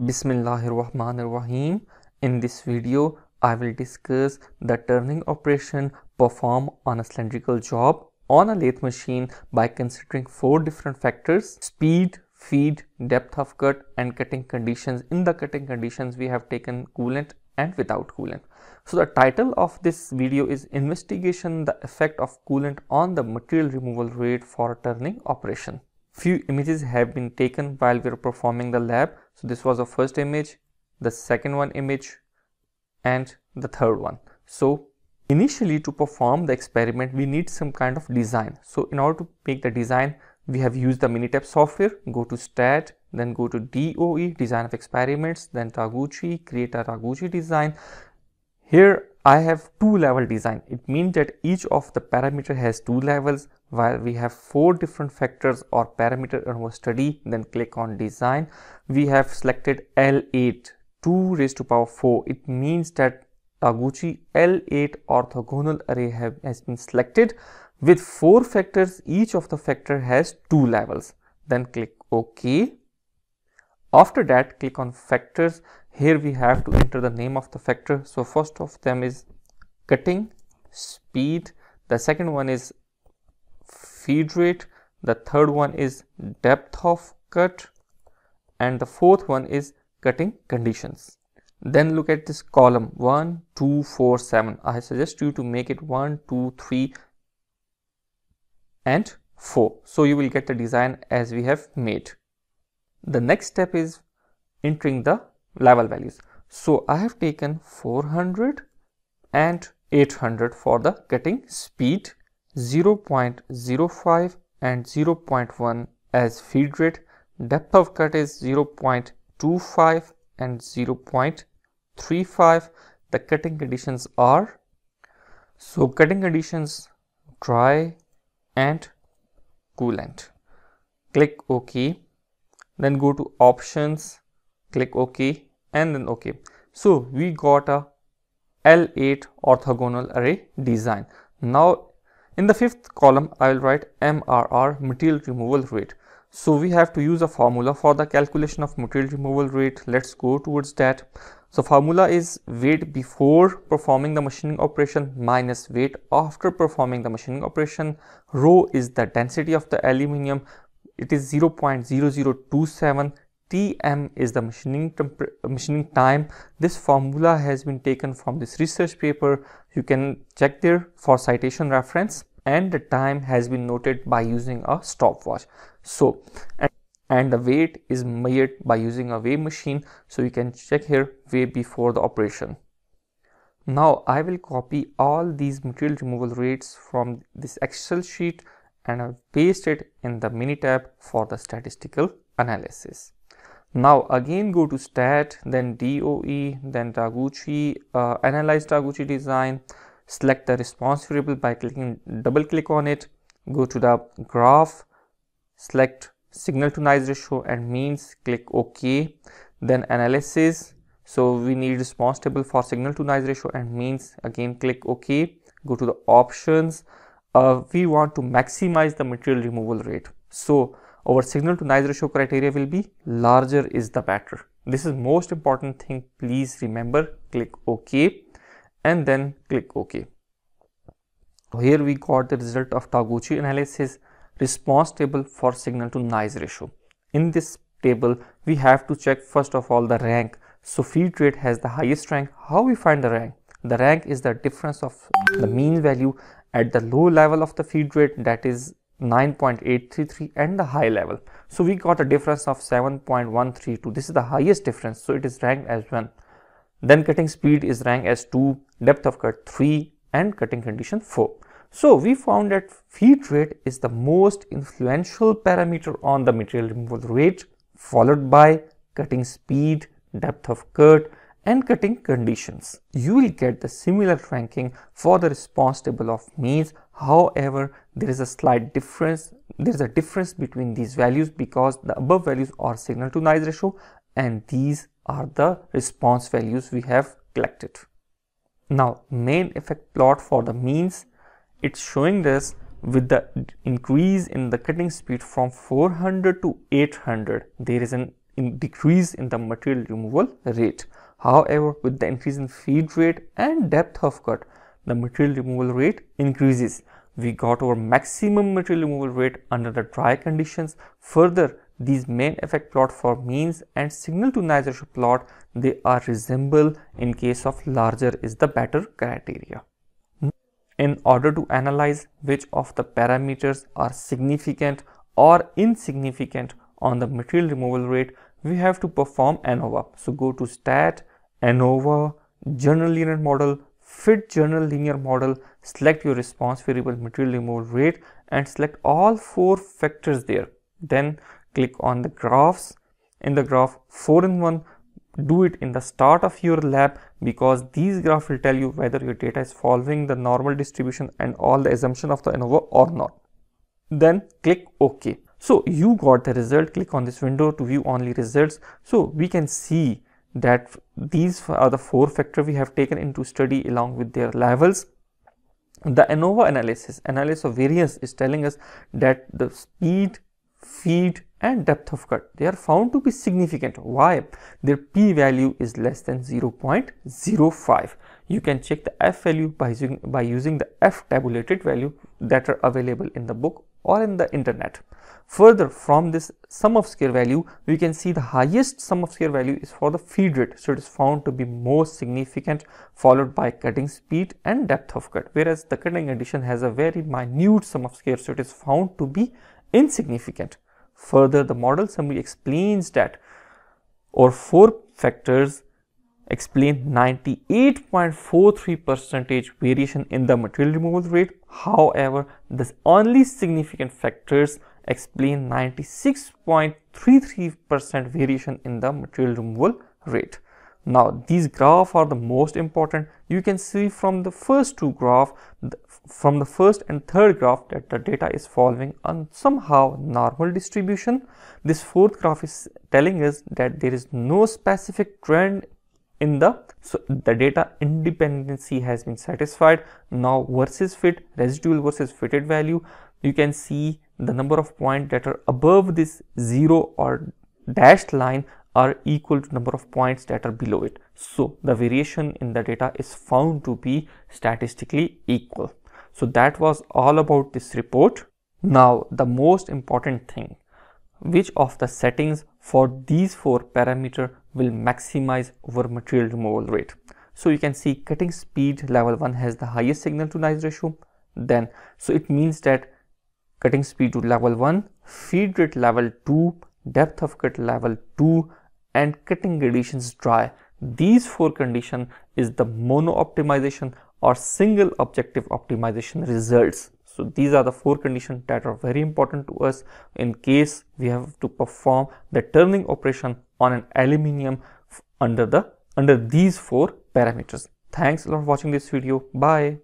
Bismillahirrahmanirrahim. In this video, I will discuss the turning operation performed on a cylindrical job on a lathe machine by considering four different factors: speed, feed, depth of cut, and cutting conditions. In the cutting conditions, we have taken coolant and without coolant. So the title of this video is Investigation the Effect of Coolant on the Material Removal Rate for Turning Operation. Few images have been taken while we are performing the lab. So this was the first image, the second one image, and the third one. So initially, to perform the experiment, we need some kind of design. So in order to make the design, we have used the Minitab software. Go to STAT, then go to DOE, design of experiments, then Taguchi, create a Taguchi design. Here I have two-level design. It means that each of the parameter has two levels. While we have four different factors or parameter in our study, then click on design. We have selected L8, 2 raised to power 4. It means that Taguchi L8 orthogonal array has been selected with four factors. Each of the factor has two levels. Then click OK. After that, click on factors. Here we have to enter the name of the factor. So first of them is cutting, speed, the second one is feed rate, the third one is depth of cut, and the fourth one is cutting conditions. Then look at this column 1, 2, 4, 7. I suggest you to make it 1, 2, 3, and 4. So you will get the design as we have made. The next step is entering the level values. So I have taken 400 and 800 for the cutting speed, 0.05 and 0.1 as feed rate. Depth of cut is 0.25 and 0.35. The cutting conditions are, so cutting conditions dry and coolant. Click OK. Then go to options, click OK, and then OK. So we got a L8 orthogonal array design. Now in the fifth column, I will write MRR, material removal rate. So we have to use a formula for the calculation of material removal rate. Let's go towards that. So formula is weight before performing the machining operation minus weight after performing the machining operation. Rho is the density of the aluminium. It is 0.0027. TM is the machining time. This formula has been taken from this research paper. You can check there for citation reference, and the time has been noted by using a stopwatch. So, and the weight is measured by using a weigh machine. So you can check here weigh before the operation. Now I will copy all these material removal rates from this Excel sheet and I'll paste it in the Minitab for the statistical analysis. Now again go to STAT, then DOE, then Taguchi, analyze Taguchi design, select the response variable by clicking, double click on it, go to the graph, select signal to noise ratio and means, click OK, then analysis. So we need response table for signal to noise ratio and means, again click OK, go to the options. We want to maximize the material removal rate. So our signal to noise ratio criteria will be larger is the better. This is most important thing, please remember. Click OK and then click OK. Here we got the result of Taguchi analysis, response table for signal to noise ratio. In this table we have to check first of all the rank. So feed rate has the highest rank. How we find the rank? The rank is the difference of the mean value at the low level of the feed rate, that is 9.833, and the high level. So we got a difference of 7.132. This is the highest difference, so it is ranked as 1. Then cutting speed is ranked as 2, depth of cut 3, and cutting condition 4. So we found that feed rate is the most influential parameter on the material removal rate, followed by cutting speed, depth of cut, and cutting conditions. You will get the similar ranking for the response table of means. However, there is a slight difference. There is a difference between these values because the above values are signal to noise ratio and these are the response values we have collected. Now main effect plot for the means, it's showing this with the increase in the cutting speed from 400 to 800. There is an decrease in the material removal rate. However, with the increase in feed rate and depth of cut, the material removal rate increases. We got our maximum material removal rate under the dry conditions. Further, these main effect plot for means and signal to noise ratio plot, they are resemble in case of larger is the better criteria. In order to analyze which of the parameters are significant or insignificant on the material removal rate, we have to perform ANOVA. So go to STAT, ANOVA, General Linear Model, Fit General Linear Model, select your response variable material removal rate and select all four factors there. Then click on the graphs. In the graph 4 in 1, do it in the start of your lab, because these graphs will tell you whether your data is following the normal distribution and all the assumption of the ANOVA or not. Then click OK. So you got the result. Click on this window to view only results. So we can see that these are the four factors we have taken into study along with their levels. The ANOVA analysis of variance is telling us that the speed, feed and depth of cut, they are found to be significant. Why? Their p value is less than 0.05. You can check the f value by using the f tabulated value that are available in the book or in the internet. Further, from this sum of square value, we can see the highest sum of square value is for the feed rate. So it is found to be most significant, followed by cutting speed and depth of cut, whereas the cutting addition has a very minute sum of square, so it is found to be insignificant. Further, the model summary explains that our four factors explain 98.43% variation in the material removal rate. However, the only significant factors explain 96.33% variation in the material removal rate. Now, these graphs are the most important. You can see from the first two graphs, from the first and third graph, that the data is following on somehow normal distribution. This fourth graph is telling us that there is no specific trend in the data independency has been satisfied. Now versus fit, residual versus fitted value, you can see the number of points that are above this 0 or dashed line are equal to number of points that are below it. So the variation in the data is found to be statistically equal. So that was all about this report. Now the most important thing, which of the settings for these four parameters will maximize our material removal rate? So you can see cutting speed level 1 has the highest signal to noise ratio. Then, so it means that cutting speed to level 1, feed rate level 2, depth of cut level 2 and cutting additions dry. These four conditions is the mono optimization or single objective optimization results. So these are the four conditions that are very important to us in case we have to perform the turning operation on an aluminum under these four parameters. Thanks a lot for watching this video. Bye.